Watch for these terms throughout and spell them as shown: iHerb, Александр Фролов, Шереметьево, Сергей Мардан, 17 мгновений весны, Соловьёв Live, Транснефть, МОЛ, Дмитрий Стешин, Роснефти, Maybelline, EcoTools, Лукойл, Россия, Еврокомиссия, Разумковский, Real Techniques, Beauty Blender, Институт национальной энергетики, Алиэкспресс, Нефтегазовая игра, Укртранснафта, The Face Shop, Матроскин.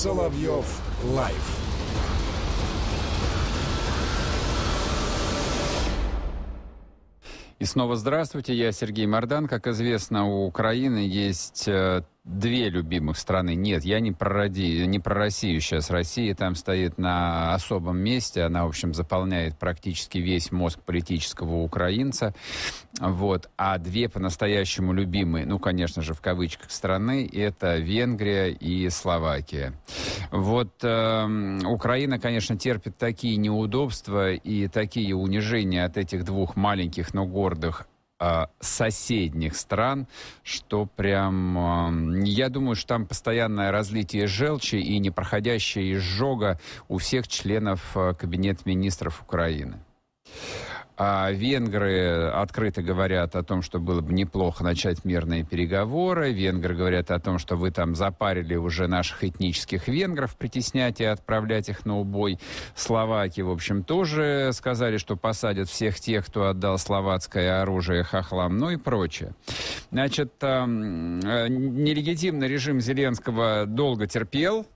Соловьёв Live. И снова здравствуйте, я Сергей Мардан. Как известно, у Украины есть две любимых страны. Нет, я не про Россию сейчас. Россия там стоит на особом месте. Она, в общем, заполняет практически весь мозг политического украинца. Вот. А две по-настоящему любимые, ну, конечно же, в кавычках, страны, это Венгрия и Словакия. Вот Украина, конечно, терпит такие неудобства и такие унижения от этих двух маленьких, но гордых соседних стран, что прям... Я думаю, что там постоянное разлитие желчи и непроходящая изжога у всех членов Кабинета министров Украины. А венгры открыто говорят о том, что было бы неплохо начать мирные переговоры. Венгры говорят о том, что вы там запарили уже наших этнических венгров, притеснять и отправлять их на убой. Словаки, в общем, тоже сказали, что посадят всех тех, кто отдал словацкое оружие хохлам, ну и прочее. Значит, нелегитимный режим Зеленского долго терпел.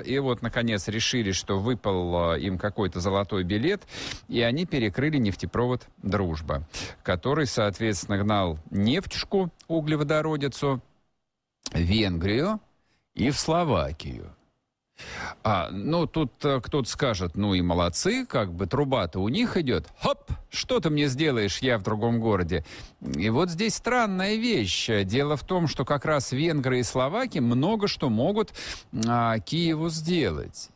И вот, наконец, решили, что выпал им какой-то золотой билет, и они перекрыли нефтепровод «Дружба», который, соответственно, гнал нефтюшку, углеводородицу, в Венгрию и в Словакию. Ну, тут кто-то скажет, ну и молодцы, как бы труба-то у них идет. Хоп, что ты мне сделаешь, я в другом городе. И вот здесь странная вещь. Дело в том, что как раз венгры и словаки много что могут Киеву сделать.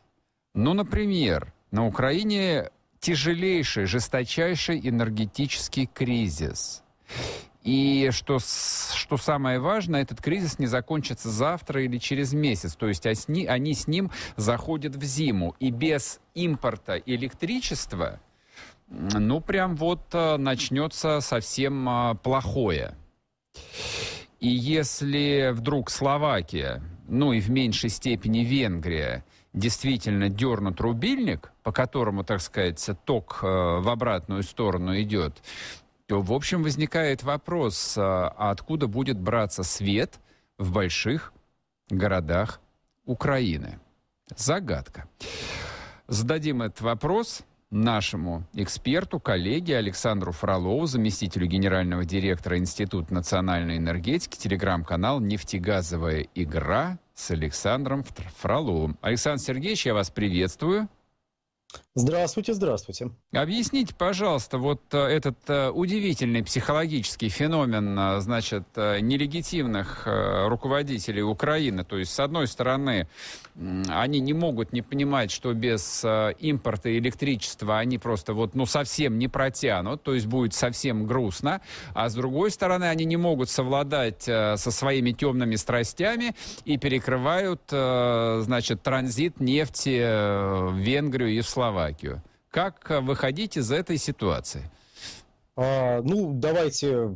Ну, например, на Украине... тяжелейший, жесточайший энергетический кризис. И что самое важное, этот кризис не закончится завтра или через месяц. То есть они с ним заходят в зиму. И без импорта электричества, ну, прям вот начнется совсем плохое. И если вдруг Словакия, ну и в меньшей степени Венгрия, действительно дернут рубильник, по которому, так сказать, ток в обратную сторону идет, то, в общем, возникает вопрос, а откуда будет браться свет в больших городах Украины? Загадка. Зададим этот вопрос нашему эксперту, коллеге Александру Фролову, заместителю генерального директора Института национальной энергетики, телеграм-канал «Нефтегазовая игра» с Александром Фроловым. Александр Сергеевич, я вас приветствую. Здравствуйте, здравствуйте. Объясните, пожалуйста, вот этот удивительный психологический феномен, значит, нелегитимных руководителей Украины. То есть, с одной стороны, они не могут не понимать, что без импорта электричества они просто вот, ну, совсем не протянут, то есть будет совсем грустно. А с другой стороны, они не могут совладать со своими темными страстями и перекрывают, значит, транзит нефти в Венгрию и в Словакию. Как выходить из этой ситуации? Ну, давайте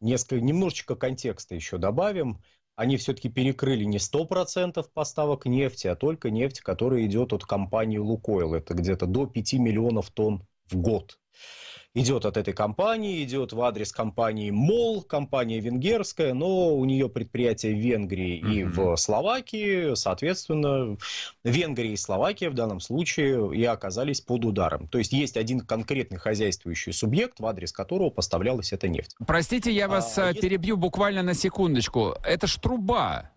немножечко контекста еще добавим. Они все-таки перекрыли не 100% поставок нефти, а только нефть, которая идет от компании «Лукойл». Это где-то до 5 миллионов тонн в год. Идет от этой компании, идет в адрес компании МОЛ, компания венгерская, но у нее предприятия в Венгрии и в Словакии, соответственно, Венгрия и Словакия в данном случае и оказались под ударом. То есть есть один конкретный хозяйствующий субъект, в адрес которого поставлялась эта нефть. Простите, я вас перебью буквально на секундочку. Это ж труба.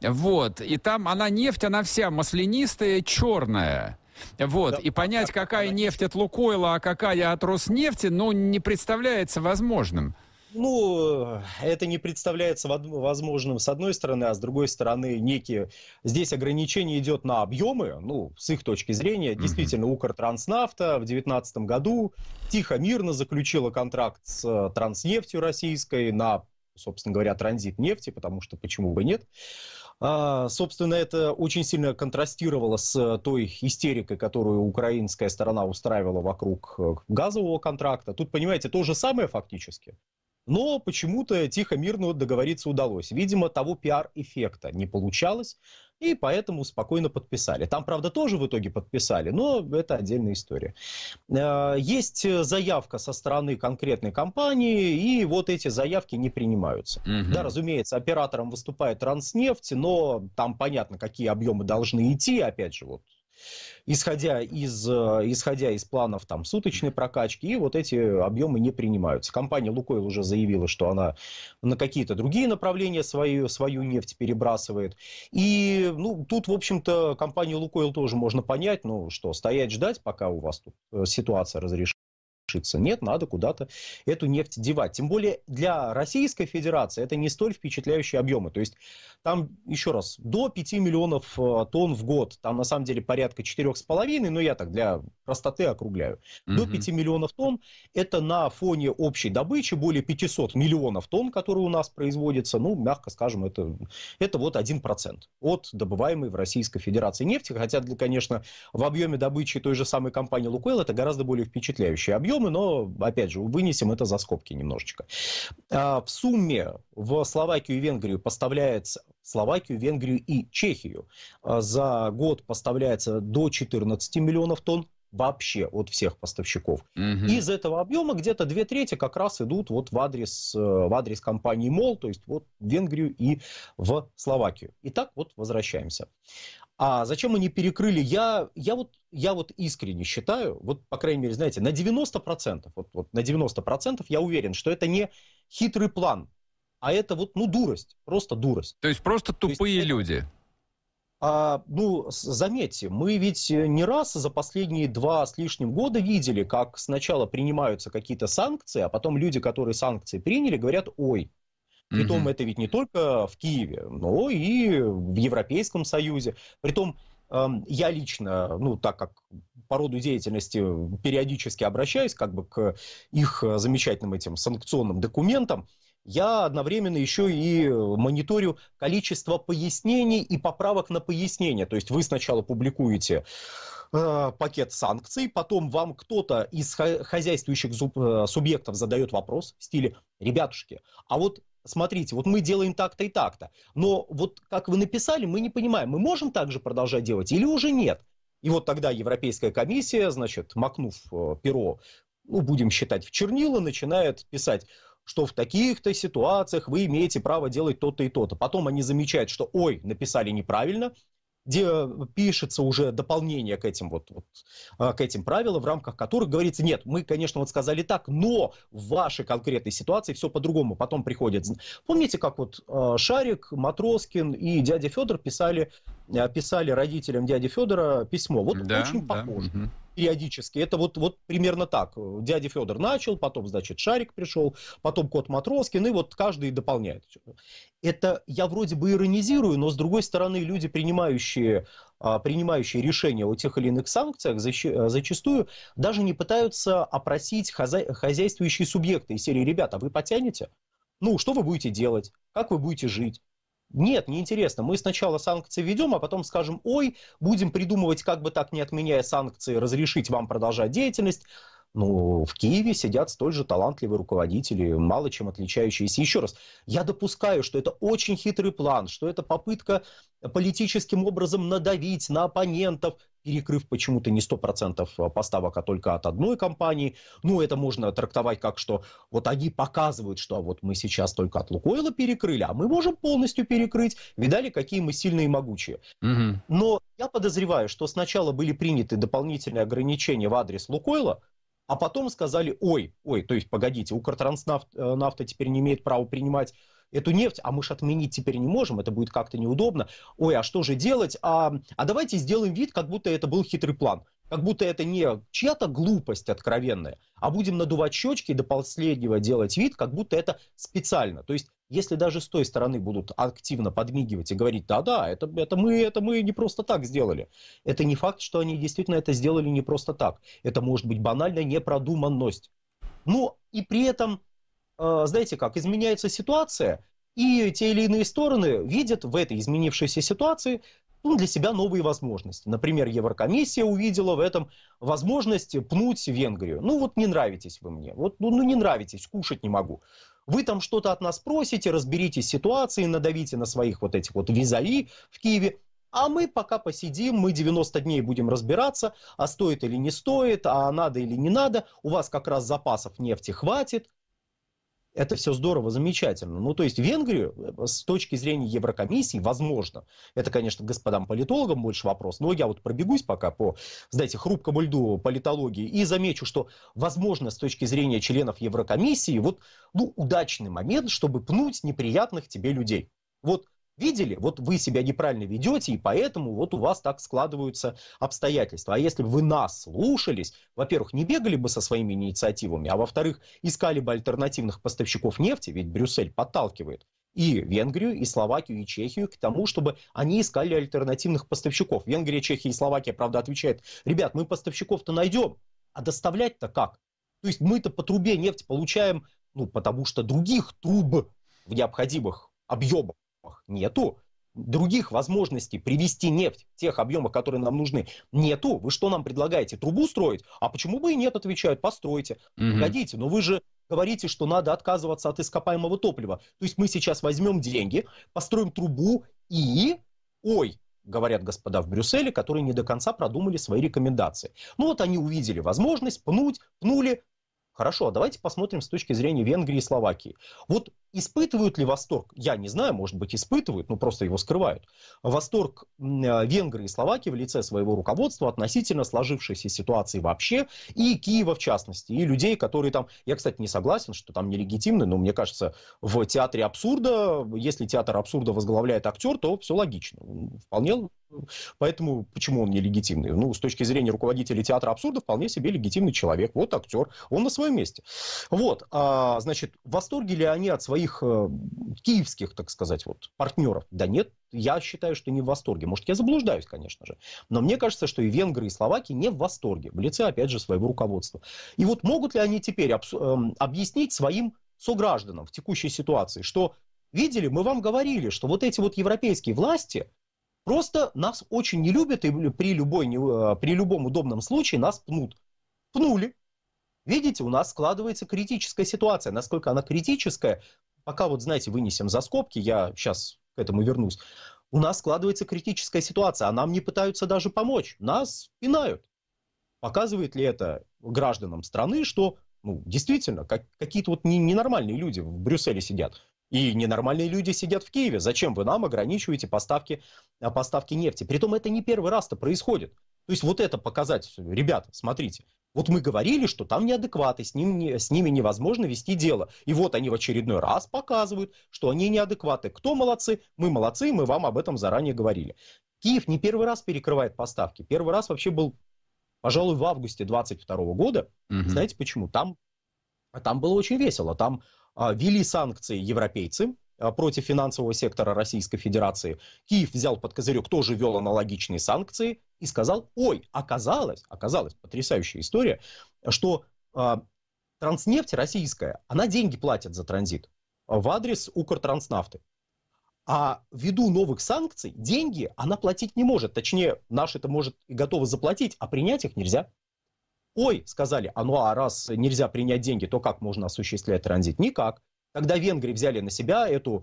Вот. И там она нефть, она вся маслянистая, черная. Вот, да, и понять, да, какая нефть от «Лукойла», а какая от «Роснефти», ну, не представляется возможным. Ну, это не представляется возможным с одной стороны, а с другой стороны некие... Здесь ограничение идет на объемы, ну, с их точки зрения. Действительно, Укртранснафта в 2019 году тихо, мирно заключила контракт с Транснефтью российской на, собственно говоря, транзит нефти, потому что почему бы нет. Собственно, это очень сильно контрастировало с той истерикой, которую украинская сторона устраивала вокруг газового контракта. Тут, понимаете, то же самое фактически. Но почему-то тихо-мирно договориться удалось. Видимо, того пиар-эффекта не получалось, и поэтому спокойно подписали. Там, правда, тоже в итоге подписали, но это отдельная история. Есть заявка со стороны конкретной компании, и вот эти заявки не принимаются. Угу. Да, разумеется, оператором выступает Транснефть, но там понятно, какие объемы должны идти, опять же, вот. Исходя из планов там, суточной прокачки, и вот эти объемы не принимаются. Компания «Лукойл» уже заявила, что она на какие-то другие направления свою нефть перебрасывает. И ну, тут, в общем-то, компанию «Лукойл» тоже можно понять, ну что, стоять ждать, пока у вас тут ситуация разрешится. Нет, надо куда-то эту нефть девать. Тем более для Российской Федерации это не столь впечатляющие объемы. То есть там, еще раз, до 5 миллионов тонн в год. Там на самом деле порядка 4,5, но я так для простоты округляю. До 5 миллионов тонн это на фоне общей добычи более 500 миллионов тонн, которые у нас производятся. Ну, мягко скажем, это вот 1% от добываемой в Российской Федерации нефти. Хотя, конечно, в объеме добычи той же самой компании «Лукойл» это гораздо более впечатляющий объем. Но, опять же, вынесем это за скобки немножечко. В сумме в Словакию и Венгрию поставляется, Словакию, Венгрию и Чехию за год поставляется до 14 миллионов тонн вообще от всех поставщиков. Угу. Из этого объема где-то 2/3 как раз идут вот в адрес компании МОЛ, то есть вот в Венгрию и в Словакию. Итак, вот возвращаемся. А зачем они перекрыли? Я вот искренне считаю, вот, по крайней мере, знаете, на 90%, на 90% я уверен, что это не хитрый план, а это вот, ну, дурость, просто дурость. То есть просто тупые люди. Ну, заметьте, мы ведь не раз за последние 2 с лишним года видели, как сначала принимаются какие-то санкции, а потом люди, которые санкции приняли, говорят, ой. Притом это ведь не только в Киеве, но и в Европейском Союзе. Притом я лично, ну так как по роду деятельности периодически обращаюсь как бы к их замечательным этим санкционным документам, я одновременно еще и мониторю количество пояснений и поправок на пояснения. То есть вы сначала публикуете пакет санкций, потом вам кто-то из хозяйствующих субъектов задает вопрос в стиле «Ребятушки, а вот смотрите, вот мы делаем так-то и так-то, но вот как вы написали, мы не понимаем, мы можем также продолжать делать или уже нет?» И вот тогда Европейская комиссия, значит, макнув перо, ну, будем считать, в чернила, начинает писать, что в таких-то ситуациях вы имеете право делать то-то и то-то. Потом они замечают, что «Ой, написали неправильно», где пишется уже дополнение к этим, к этим правилам, в рамках которых говорится, нет, мы, конечно, вот сказали так, но в вашей конкретной ситуации все по-другому. Потом приходят... Помните, как вот Шарик, Матроскин и дядя Федор писали родителям дяди Федора письмо? Вот да, очень похоже. Да. Периодически. Это вот примерно так. Дядя Федор начал, потом, значит, Шарик пришел, потом кот Матроскин, и вот каждый дополняет. Это я вроде бы иронизирую, но, с другой стороны, люди, принимающие решения о тех или иных санкциях, зачастую даже не пытаются опросить хозяйствующие субъекты из серии «Ребята, вы потянете? Ну, что вы будете делать? Как вы будете жить?» Нет, неинтересно. Мы сначала санкции введем, а потом скажем, ой, будем придумывать, как бы так, не отменяя санкции, разрешить вам продолжать деятельность. Ну, в Киеве сидят столь же талантливые руководители, мало чем отличающиеся. Еще раз, я допускаю, что это очень хитрый план, что это попытка политическим образом надавить на оппонентов, перекрыв почему-то не 100% поставок, а только от одной компании. Ну, это можно трактовать как, что вот они показывают, что вот мы сейчас только от «Лукойла» перекрыли, а мы можем полностью перекрыть. Видали, какие мы сильные и могучие. Угу. Но я подозреваю, что сначала были приняты дополнительные ограничения в адрес «Лукойла», а потом сказали, ой, то есть, погодите, Укртранснафта теперь не имеет права принимать эту нефть, а мы же отменить теперь не можем, это будет как-то неудобно. Ой, а что же делать? А давайте сделаем вид, как будто это был хитрый план. Как будто это не чья-то глупость откровенная, а будем надувать щечки и до последнего делать вид, как будто это специально. То есть, если даже с той стороны будут активно подмигивать и говорить, да-да, это мы не просто так сделали. Это не факт, что они действительно это сделали не просто так. Это может быть банальная непродуманность. Ну, и при этом... Знаете как, изменяется ситуация, и те или иные стороны видят в этой изменившейся ситуации для себя новые возможности. Например, Еврокомиссия увидела в этом возможность пнуть Венгрию. Ну вот не нравитесь вы мне, вот, ну не нравитесь, кушать не могу. Вы там что-то от нас просите, разберитесь с ситуацией, надавите на своих вот этих вот визави в Киеве. А мы пока посидим, мы 90 дней будем разбираться, а стоит или не стоит, а надо или не надо, у вас как раз запасов нефти хватит. Это все здорово, замечательно. Ну, то есть Венгрию с точки зрения Еврокомиссии возможно. Это, конечно, господам политологам больше вопрос. Но я вот пробегусь пока по, знаете, хрупкому льду политологии и замечу, что возможно с точки зрения членов Еврокомиссии вот, ну, удачный момент, чтобы пнуть неприятных тебе людей. Вот видели, вот вы себя неправильно ведете, и поэтому вот у вас так складываются обстоятельства. А если бы вы нас слушались, во-первых, не бегали бы со своими инициативами, а во-вторых, искали бы альтернативных поставщиков нефти, ведь Брюссель подталкивает и Венгрию, и Словакию, и Чехию к тому, чтобы они искали альтернативных поставщиков. Венгрия, Чехия и Словакия, правда, отвечают: ребят, мы поставщиков-то найдем, а доставлять-то как? То есть мы-то по трубе нефть получаем, ну, потому что других труб в необходимых объемах нету, других возможностей привести нефть в тех объемах, которые нам нужны, нету. Вы что нам предлагаете? Трубу строить? А почему бы и нет, отвечают, постройте. Погодите, но вы же говорите, что надо отказываться от ископаемого топлива. То есть мы сейчас возьмем деньги, построим трубу и... Ой, говорят господа в Брюсселе, которые не до конца продумали свои рекомендации. Ну вот они увидели возможность, пнули. Хорошо, а давайте посмотрим с точки зрения Венгрии и Словакии. Вот испытывают ли восторг, я не знаю, может быть испытывают, но просто его скрывают, восторг Венгрии и Словакии в лице своего руководства относительно сложившейся ситуации вообще, и Киева в частности, и людей, которые там, я, кстати, не согласен, что там нелегитимны, но мне кажется, в театре абсурда, если театр абсурда возглавляет актер, то все логично, вполне. Поэтому почему он нелегитимный? Ну, с точки зрения руководителя театра абсурда, вполне себе легитимный человек. Вот актер, он на своем месте. Вот, значит, в восторге ли они от своих киевских, так сказать, вот, партнеров? Да нет, я считаю, что не в восторге. Может, я заблуждаюсь, конечно же. Но мне кажется, что и венгры, и словаки не в восторге. В лице, опять же, своего руководства. И вот могут ли они теперь объяснить своим согражданам в текущей ситуации, что, видели, мы вам говорили, что вот эти вот европейские власти... Просто нас очень не любят, и при любом удобном случае нас пнут. Пнули. Видите, у нас складывается критическая ситуация. Насколько она критическая, пока вот, знаете, вынесем за скобки, я сейчас к этому вернусь. У нас складывается критическая ситуация, а нам не пытаются даже помочь. Нас пинают. Показывает ли это гражданам страны, что, ну, действительно, какие-то вот ненормальные люди в Брюсселе сидят? И ненормальные люди сидят в Киеве. Зачем вы нам ограничиваете поставки нефти? Притом это не первый раз-то происходит. То есть вот это показать, ребята, смотрите. Вот мы говорили, что там неадекваты, с ними невозможно вести дело. И вот они в очередной раз показывают, что они неадекваты. Кто молодцы, мы вам об этом заранее говорили. Киев не первый раз перекрывает поставки. Первый раз вообще был, пожалуй, в августе 22 года. Знаете почему? Там было очень весело. Там... ввели санкции европейцы против финансового сектора Российской Федерации. Киев взял под козырек, тоже ввел аналогичные санкции и сказал, ой, оказалось, потрясающая история, что Транснефть российская, она деньги платит за транзит в адрес Укртранснафты. А ввиду новых санкций деньги она платить не может. Точнее, наши-то, может, и готовы заплатить, а принять их нельзя. Ой, сказали, а раз нельзя принять деньги, то как можно осуществлять транзит? Никак. Тогда венгры взяли на себя это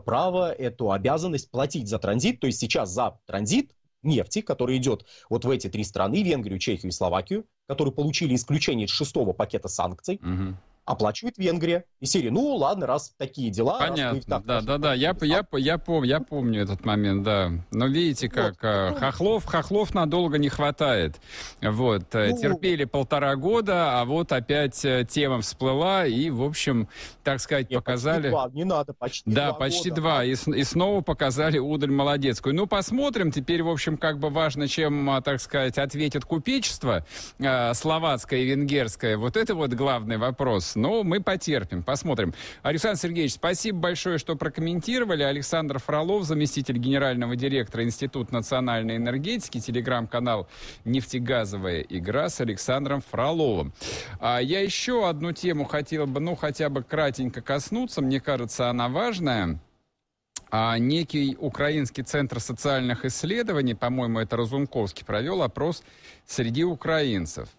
право, эту обязанность платить за транзит. То есть сейчас за транзит нефти, который идет вот в эти три страны, Венгрию, Чехию и Словакию, которые получили исключение из 6-го пакета санкций, оплачивает Венгрия. И серия, ну ладно, раз такие дела... Понятно, да, я помню этот момент, да. Но видите, как вот. хохлов надолго не хватает. Вот, ну, терпели 1,5 года, а вот опять тема всплыла и, в общем, так сказать, показали... Почти 2, не надо, почти 2 года. Да, почти 2, и снова показали удаль молодецкую. Ну, посмотрим, теперь, в общем, как бы важно, чем, так сказать, ответит купечество словацкое и венгерское. Вот это вот главный вопрос. Но мы потерпим, посмотрим. Александр Сергеевич, спасибо большое, что прокомментировали. Александр Фролов, заместитель генерального директора Института национальной энергетики, телеграм-канал «Нефтегазовая игра» с Александром Фроловым. Я еще одну тему хотел бы, ну, хотя бы кратенько коснуться. Мне кажется, она важная. Некий украинский центр социальных исследований, по-моему, это Разумковский, провел опрос среди украинцев.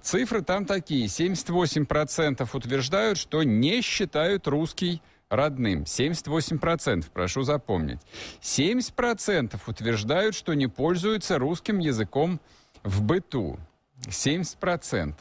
Цифры там такие. 78% утверждают, что не считают русский родным. 78%, прошу запомнить. 70% утверждают, что не пользуются русским языком в быту. 70%.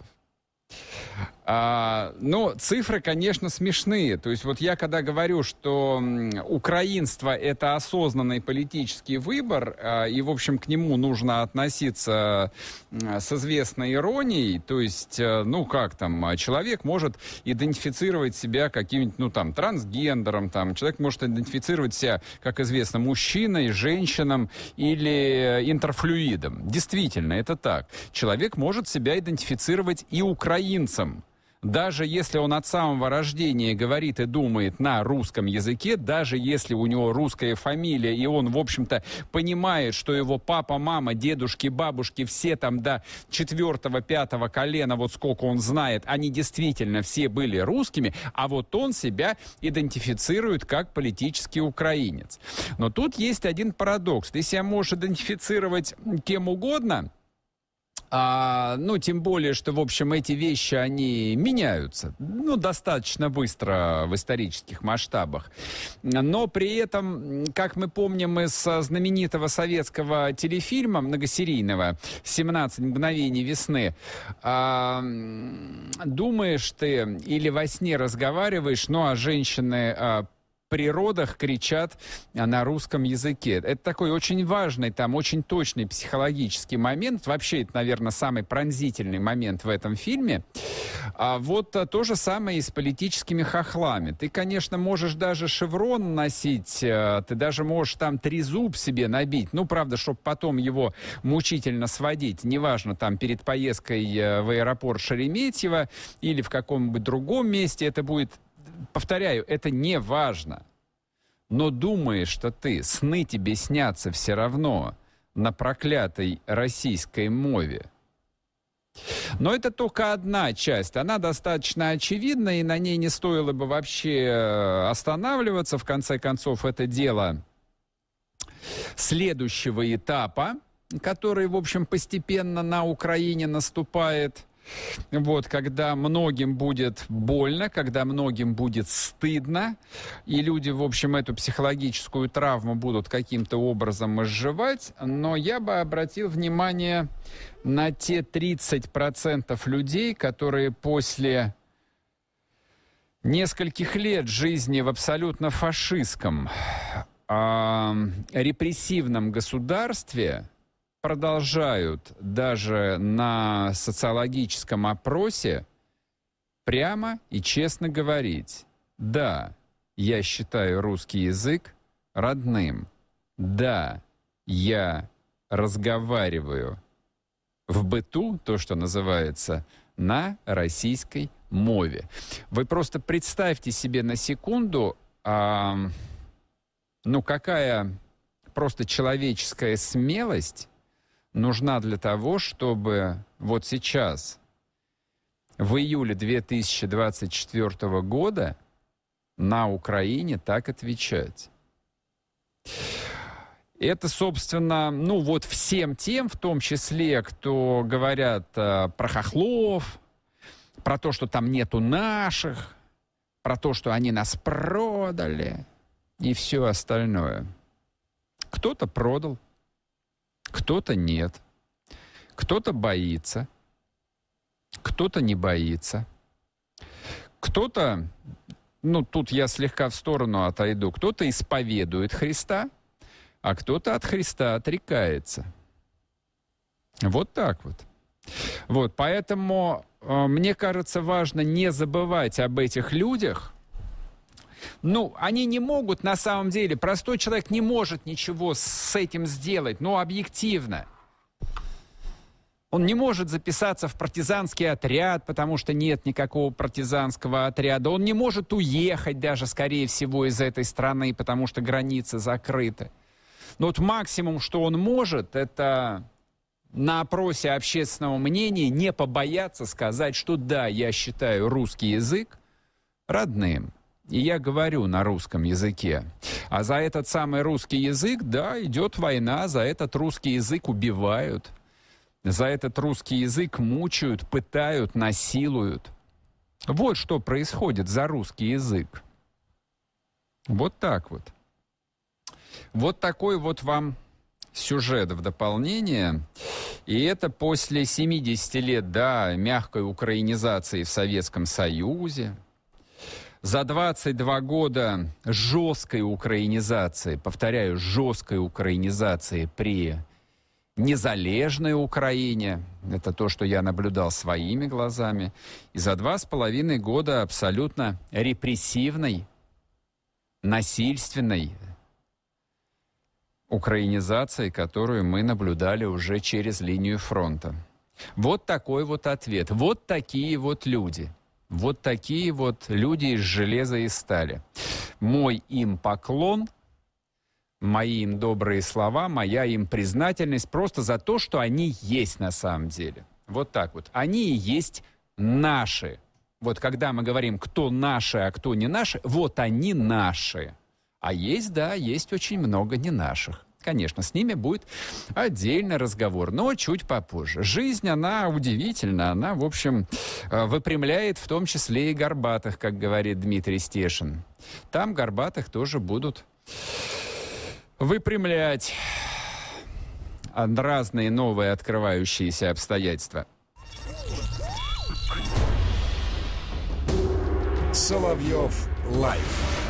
Но цифры, конечно, смешные. То есть вот я когда говорю, что украинство – это осознанный политический выбор, и, в общем, к нему нужно относиться с известной иронией, то есть, ну, как там, человек может идентифицировать себя каким-нибудь, ну, там, трансгендером, там, человек может идентифицировать себя, как известно, мужчиной, женщином или интерфлюидом. Действительно, это так. Человек может себя идентифицировать и украинцем. Даже если он от самого рождения говорит и думает на русском языке, даже если у него русская фамилия, и он, в общем-то, понимает, что его папа, мама, дедушки, бабушки, все там до 4-5 колена, вот сколько он знает, они действительно все были русскими, а вот он себя идентифицирует как политический украинец. Но тут есть один парадокс. Ты себя можешь идентифицировать кем угодно, ну, тем более, что, в общем, эти вещи, они меняются, ну, достаточно быстро в исторических масштабах. Но при этом, как мы помним из знаменитого советского телефильма многосерийного «17 мгновений весны», думаешь ты или во сне разговариваешь, ну, а женщины... природах кричат на русском языке. Это такой очень важный, там, очень точный психологический момент. Вообще, это, наверное, самый пронзительный момент в этом фильме. А вот то же самое и с политическими хохлами. Ты, конечно, можешь даже шеврон носить, ты даже можешь там трезуб себе набить. Ну, правда, чтобы потом его мучительно сводить. Неважно, там, перед поездкой в аэропорт Шереметьево или в каком-нибудь другом месте это будет... Повторяю, это не важно. Но думаешь, что ты, сны тебе снятся все равно на проклятой российской мове. Но это только одна часть. Она достаточно очевидна, и на ней не стоило бы вообще останавливаться. В конце концов, это дело следующего этапа, который, в общем, постепенно на Украине наступает. Вот, когда многим будет больно, когда многим будет стыдно, и люди, в общем, эту психологическую травму будут каким-то образом изживать, но я бы обратил внимание на те 30% людей, которые после нескольких лет жизни в абсолютно фашистском, репрессивном государстве... продолжают даже на социологическом опросе прямо и честно говорить: да, я считаю русский язык родным, да, я разговариваю в быту, то, что называется, на российской мове. Вы просто представьте себе на секунду, ну какая просто человеческая смелость нужна для того, чтобы вот сейчас, в июле 2024 года, на Украине так отвечать. Это, собственно, ну вот всем тем, в том числе, кто говорят про хохлов, про то, что там нету наших, про то, что они нас продали и все остальное. Кто-то продал. Кто-то нет, кто-то боится, кто-то не боится, кто-то, ну тут я слегка в сторону отойду, кто-то исповедует Христа, а кто-то от Христа отрекается. Вот так вот. Вот, поэтому мне кажется, важно не забывать об этих людях. Ну, они не могут, на самом деле, простой человек не может ничего с этим сделать, но объективно. Он не может записаться в партизанский отряд, потому что нет никакого партизанского отряда. Он не может уехать даже, скорее всего, из этой страны, потому что границы закрыты. Но вот максимум, что он может, это на опросе общественного мнения не побояться сказать, что да, я считаю русский язык родным. И я говорю на русском языке. А за этот самый русский язык, да, идет война, за этот русский язык убивают, за этот русский язык мучают, пытают, насилуют. Вот что происходит за русский язык. Вот так вот. Вот такой вот вам сюжет в дополнение. И это после 70 лет, да, мягкой украинизации в Советском Союзе. За 22 года жесткой украинизации, повторяю, жесткой украинизации при незалежной Украине. Это то, что я наблюдал своими глазами. И за 2,5 года абсолютно репрессивной, насильственной украинизации, которую мы наблюдали уже через линию фронта. Вот такой вот ответ. Вот такие вот люди. Вот такие вот люди из железа и стали. Мой им поклон, мои им добрые слова, моя им признательность просто за то, что они есть на самом деле. Вот так вот. Они и есть наши. Вот когда мы говорим, кто наши, а кто не наши, вот они наши. А есть, да, есть очень много не наших. Конечно, с ними будет отдельный разговор, но чуть попозже. Жизнь, она удивительна, она, в общем, выпрямляет в том числе и горбатых, как говорит Дмитрий Стешин. Там горбатых тоже будут выпрямлять разные новые открывающиеся обстоятельства. Соловьёв Live.